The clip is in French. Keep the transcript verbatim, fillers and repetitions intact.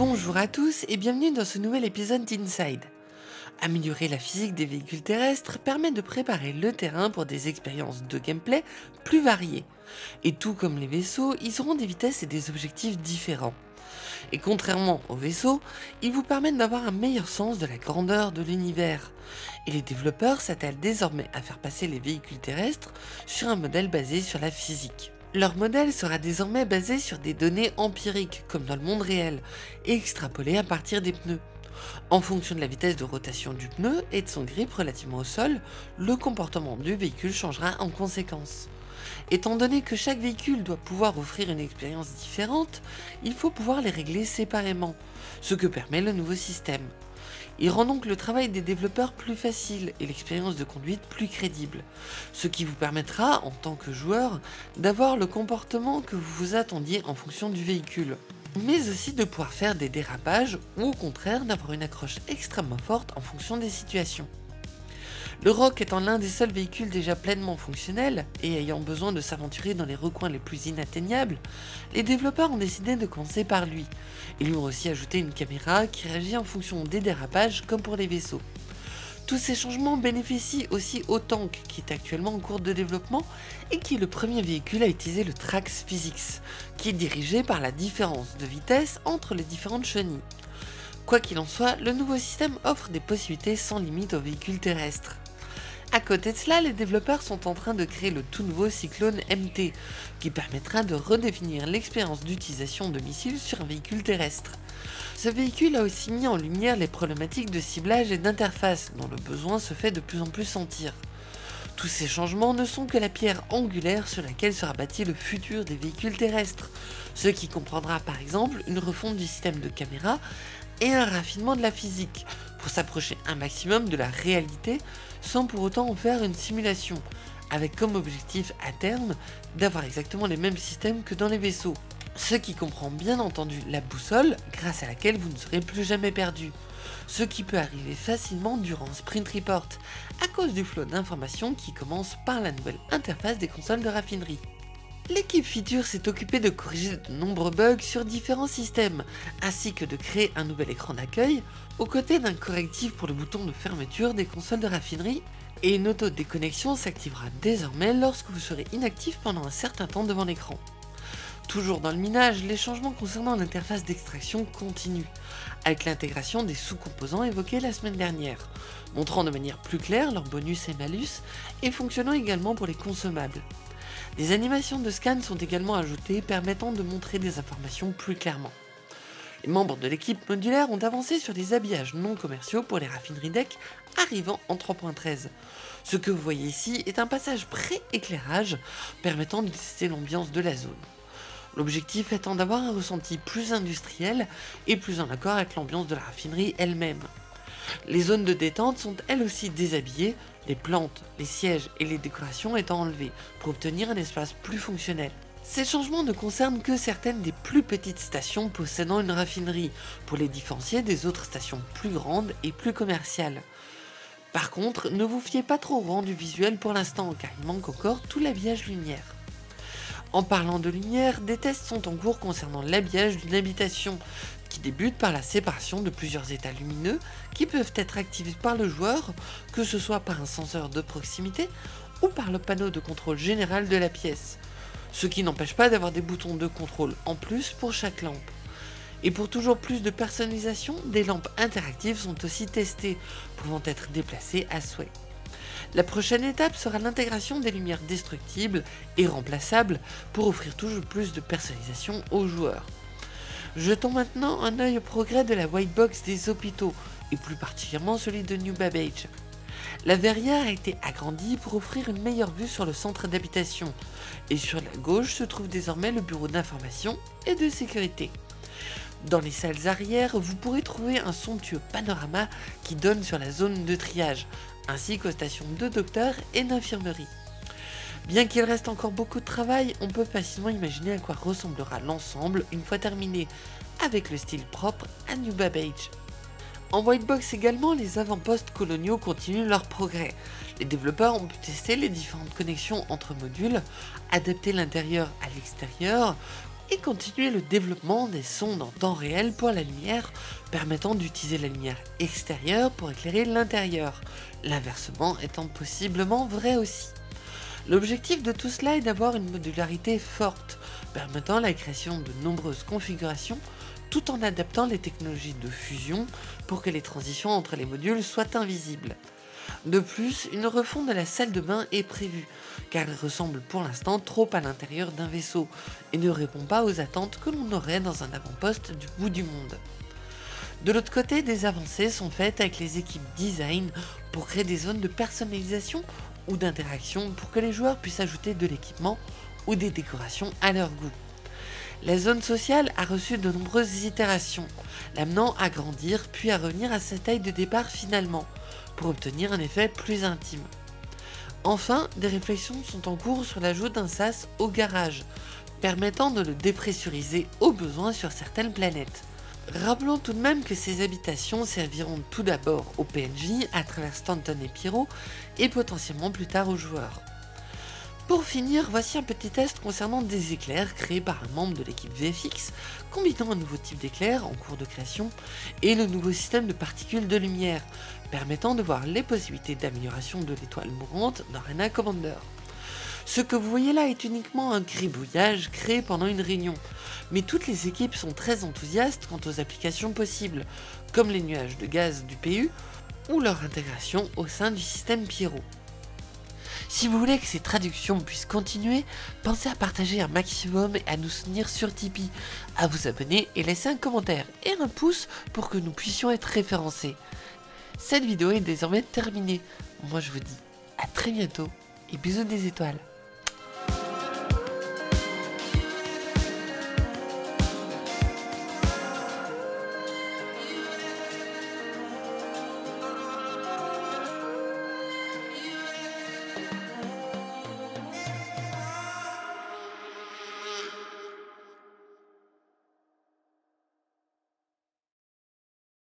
Bonjour à tous et bienvenue dans ce nouvel épisode d'Inside. Améliorer la physique des véhicules terrestres permet de préparer le terrain pour des expériences de gameplay plus variées. Et tout comme les vaisseaux, ils auront des vitesses et des objectifs différents. Et contrairement aux vaisseaux, ils vous permettent d'avoir un meilleur sens de la grandeur de l'univers. Et les développeurs s'attellent désormais à faire passer les véhicules terrestres sur un modèle basé sur la physique. Leur modèle sera désormais basé sur des données empiriques, comme dans le monde réel, et extrapolées à partir des pneus. En fonction de la vitesse de rotation du pneu et de son grip relativement au sol, le comportement du véhicule changera en conséquence. Étant donné que chaque véhicule doit pouvoir offrir une expérience différente, il faut pouvoir les régler séparément, ce que permet le nouveau système. Il rend donc le travail des développeurs plus facile et l'expérience de conduite plus crédible, ce qui vous permettra, en tant que joueur, d'avoir le comportement que vous vous attendiez en fonction du véhicule, mais aussi de pouvoir faire des dérapages ou au contraire d'avoir une accroche extrêmement forte en fonction des situations. Le R O C étant l'un des seuls véhicules déjà pleinement fonctionnels et ayant besoin de s'aventurer dans les recoins les plus inatteignables, les développeurs ont décidé de commencer par lui. Ils lui ont aussi ajouté une caméra qui réagit en fonction des dérapages comme pour les vaisseaux. Tous ces changements bénéficient aussi au tank qui est actuellement en cours de développement et qui est le premier véhicule à utiliser le Trax Physics, qui est dirigé par la différence de vitesse entre les différentes chenilles. Quoi qu'il en soit, le nouveau système offre des possibilités sans limite aux véhicules terrestres. À côté de cela, les développeurs sont en train de créer le tout nouveau Cyclone M T, qui permettra de redéfinir l'expérience d'utilisation de missiles sur un véhicule terrestre. Ce véhicule a aussi mis en lumière les problématiques de ciblage et d'interface dont le besoin se fait de plus en plus sentir. Tous ces changements ne sont que la pierre angulaire sur laquelle sera bâti le futur des véhicules terrestres, ce qui comprendra par exemple une refonte du système de caméra et un raffinement de la physique pour s'approcher un maximum de la réalité sans pour autant en faire une simulation, avec comme objectif à terme d'avoir exactement les mêmes systèmes que dans les vaisseaux. Ce qui comprend bien entendu la boussole, grâce à laquelle vous ne serez plus jamais perdu, ce qui peut arriver facilement durant un Sprint Report, à cause du flot d'informations qui commence par la nouvelle interface des consoles de raffinerie. L'équipe Feature s'est occupée de corriger de nombreux bugs sur différents systèmes, ainsi que de créer un nouvel écran d'accueil, aux côtés d'un correctif pour le bouton de fermeture des consoles de raffinerie, et une auto-déconnexion s'activera désormais lorsque vous serez inactif pendant un certain temps devant l'écran. Toujours dans le minage, les changements concernant l'interface d'extraction continuent, avec l'intégration des sous-composants évoqués la semaine dernière, montrant de manière plus claire leurs bonus et malus, et fonctionnant également pour les consommables. Des animations de scan sont également ajoutées, permettant de montrer des informations plus clairement. Les membres de l'équipe modulaire ont avancé sur les habillages non commerciaux pour les raffineries deck arrivant en trois point treize. Ce que vous voyez ici est un passage pré-éclairage permettant de tester l'ambiance de la zone. L'objectif étant d'avoir un ressenti plus industriel et plus en accord avec l'ambiance de la raffinerie elle-même. Les zones de détente sont elles aussi déshabillées, les plantes, les sièges et les décorations étant enlevées pour obtenir un espace plus fonctionnel. Ces changements ne concernent que certaines des plus petites stations possédant une raffinerie, pour les différencier des autres stations plus grandes et plus commerciales. Par contre, ne vous fiez pas trop au rendu visuel pour l'instant, car il manque encore tout l'habillage lumière. En parlant de lumière, des tests sont en cours concernant l'habillage d'une habitation, qui débute par la séparation de plusieurs états lumineux qui peuvent être activés par le joueur, que ce soit par un senseur de proximité ou par le panneau de contrôle général de la pièce, ce qui n'empêche pas d'avoir des boutons de contrôle en plus pour chaque lampe. Et pour toujours plus de personnalisation, des lampes interactives sont aussi testées, pouvant être déplacées à souhait. La prochaine étape sera l'intégration des lumières destructibles et remplaçables pour offrir toujours plus de personnalisation aux joueurs. Jetons maintenant un œil au progrès de la white box des hôpitaux, et plus particulièrement celui de New Babbage. La verrière a été agrandie pour offrir une meilleure vue sur le centre d'habitation, et sur la gauche se trouve désormais le bureau d'information et de sécurité. Dans les salles arrière, vous pourrez trouver un somptueux panorama qui donne sur la zone de triage, ainsi qu'aux stations de docteurs et d'infirmerie. Bien qu'il reste encore beaucoup de travail, on peut facilement imaginer à quoi ressemblera l'ensemble une fois terminé, avec le style propre à New Babbage. En white box également, les avant-postes coloniaux continuent leur progrès. Les développeurs ont pu tester les différentes connexions entre modules, adapter l'intérieur à l'extérieur, et continuer le développement des sondes en temps réel pour la lumière, permettant d'utiliser la lumière extérieure pour éclairer l'intérieur, l'inversement étant possiblement vrai aussi. L'objectif de tout cela est d'avoir une modularité forte, permettant la création de nombreuses configurations tout en adaptant les technologies de fusion pour que les transitions entre les modules soient invisibles. De plus, une refonte de la salle de bain est prévue, car elle ressemble pour l'instant trop à l'intérieur d'un vaisseau et ne répond pas aux attentes que l'on aurait dans un avant-poste du bout du monde. De l'autre côté, des avancées sont faites avec les équipes design pour créer des zones de personnalisation ou d'interaction pour que les joueurs puissent ajouter de l'équipement ou des décorations à leur goût. La zone sociale a reçu de nombreuses itérations, l'amenant à grandir puis à revenir à sa taille de départ finalement, pour obtenir un effet plus intime. Enfin, des réflexions sont en cours sur l'ajout d'un sas au garage, permettant de le dépressuriser au besoin sur certaines planètes. Rappelons tout de même que ces habitations serviront tout d'abord aux P N J à travers Stanton et Pyro, et potentiellement plus tard aux joueurs. Pour finir, voici un petit test concernant des éclairs créés par un membre de l'équipe V F X, combinant un nouveau type d'éclair en cours de création et le nouveau système de particules de lumière, permettant de voir les possibilités d'amélioration de l'étoile mourante dans Arena Commander. Ce que vous voyez là est uniquement un gribouillage créé pendant une réunion, mais toutes les équipes sont très enthousiastes quant aux applications possibles, comme les nuages de gaz du P U ou leur intégration au sein du système Pierrot. Si vous voulez que ces traductions puissent continuer, pensez à partager un maximum et à nous soutenir sur Tipeee, à vous abonner et laisser un commentaire et un pouce pour que nous puissions être référencés. Cette vidéo est désormais terminée, moi je vous dis à très bientôt et bisous des étoiles.